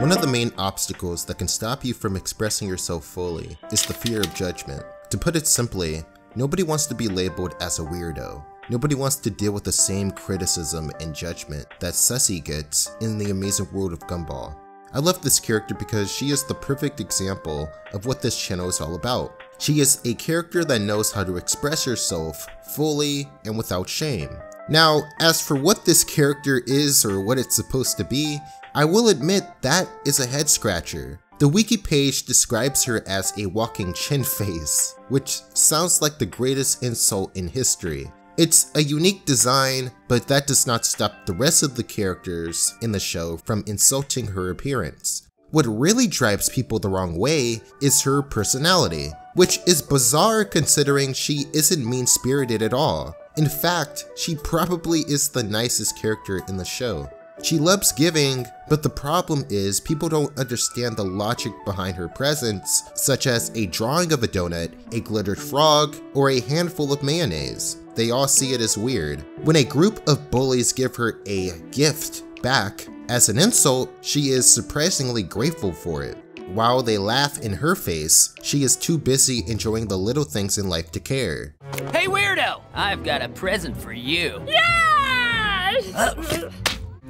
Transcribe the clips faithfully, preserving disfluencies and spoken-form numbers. One of the main obstacles that can stop you from expressing yourself fully is the fear of judgment. To put it simply, nobody wants to be labeled as a weirdo. Nobody wants to deal with the same criticism and judgment that Sussie gets in The Amazing World of Gumball. I love this character because she is the perfect example of what this channel is all about. She is a character that knows how to express herself fully and without shame. Now, as for what this character is or what it's supposed to be, I will admit that is a head scratcher. The wiki page describes her as a walking chin face, which sounds like the greatest insult in history. It's a unique design, but that does not stop the rest of the characters in the show from insulting her appearance. What really drives people the wrong way is her personality, which is bizarre considering she isn't mean-spirited at all. In fact, she probably is the nicest character in the show. She loves giving, but the problem is people don't understand the logic behind her presents, such as a drawing of a donut, a glittered frog, or a handful of mayonnaise. They all see it as weird. When a group of bullies give her a gift back as an insult, she is surprisingly grateful for it. While they laugh in her face, she is too busy enjoying the little things in life to care. Hey weirdo! I've got a present for you. Yes! Uh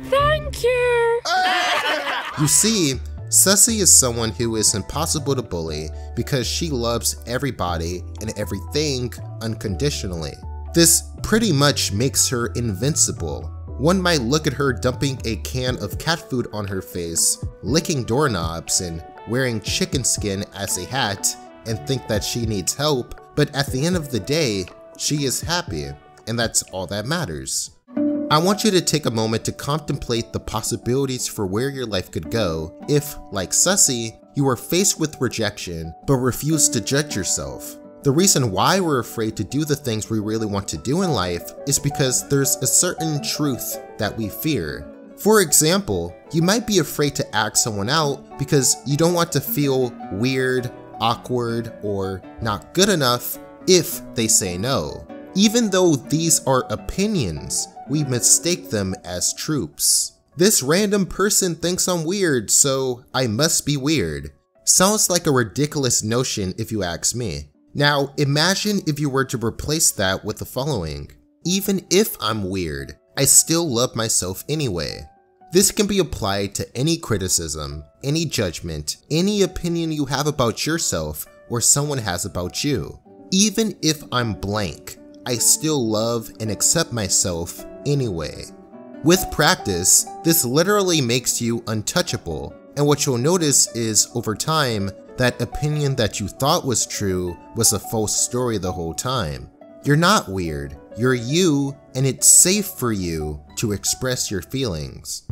Thank you! You see, Sussie is someone who is impossible to bully because she loves everybody and everything unconditionally. This pretty much makes her invincible. One might look at her dumping a can of cat food on her face, licking doorknobs, and wearing chicken skin as a hat and think that she needs help, but at the end of the day, she is happy, and that's all that matters. I want you to take a moment to contemplate the possibilities for where your life could go if, like Sussie, you are faced with rejection but refuse to judge yourself. The reason why we're afraid to do the things we really want to do in life is because there's a certain truth that we fear. For example, you might be afraid to ask someone out because you don't want to feel weird, awkward, or not good enough if they say no. Even though these are opinions, we mistake them as truths. This random person thinks I'm weird, so I must be weird. Sounds like a ridiculous notion if you ask me. Now, imagine if you were to replace that with the following. Even if I'm weird, I still love myself anyway. This can be applied to any criticism, any judgment, any opinion you have about yourself or someone has about you. Even if I'm blank, I still love and accept myself anyway. With practice, this literally makes you untouchable, and what you'll notice is, over time, that opinion that you thought was true was a false story the whole time. You're not weird, you're you, and it's safe for you to express your feelings.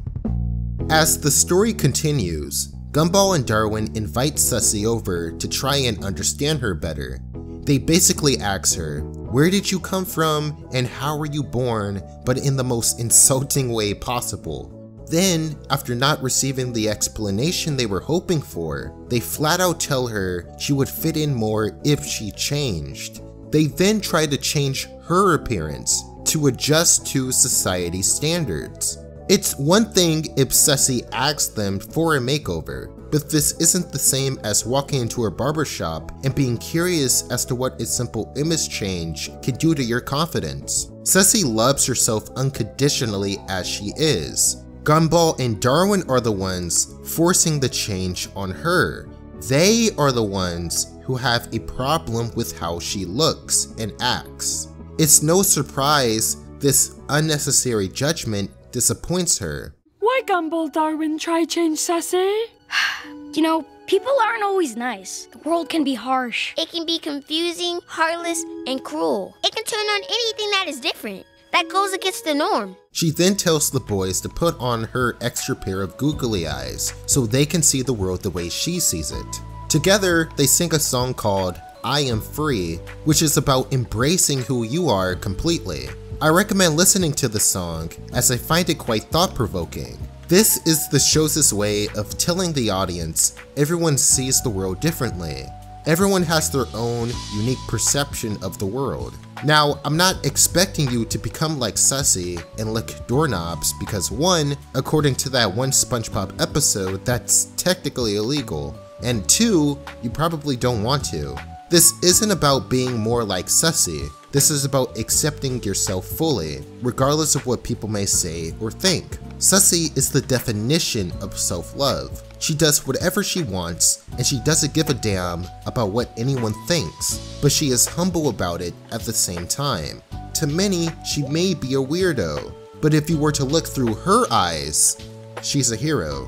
As the story continues, Gumball and Darwin invite Sussie over to try and understand her better. They basically ask her, "Where did you come from and how were you born?" but in the most insulting way possible. Then, after not receiving the explanation they were hoping for, they flat out tell her she would fit in more if she changed. They then try to change her appearance to adjust to society's standards. It's one thing if Sussie asks them for a makeover, but this isn't the same as walking into a barbershop and being curious as to what a simple image change can do to your confidence. Sussie loves herself unconditionally as she is. Gumball and Darwin are the ones forcing the change on her. They are the ones who have a problem with how she looks and acts. It's no surprise this unnecessary judgment disappoints her. Why Gumball Darwin try change Sussie? You know, people aren't always nice. The world can be harsh. It can be confusing, heartless, and cruel. It can turn on anything that is different, that goes against the norm. She then tells the boys to put on her extra pair of googly eyes so they can see the world the way she sees it. Together, they sing a song called I Am Free, which is about embracing who you are completely. I recommend listening to the song as I find it quite thought-provoking. This is the show's way of telling the audience everyone sees the world differently. Everyone has their own unique perception of the world. Now, I'm not expecting you to become like Sussie and lick doorknobs because one, according to that one SpongeBob episode, that's technically illegal, and two, you probably don't want to. This isn't about being more like Sussie. This is about accepting yourself fully, regardless of what people may say or think. Sussie is the definition of self-love. She does whatever she wants, and she doesn't give a damn about what anyone thinks, but she is humble about it at the same time. To many, she may be a weirdo, but if you were to look through her eyes, she's a hero.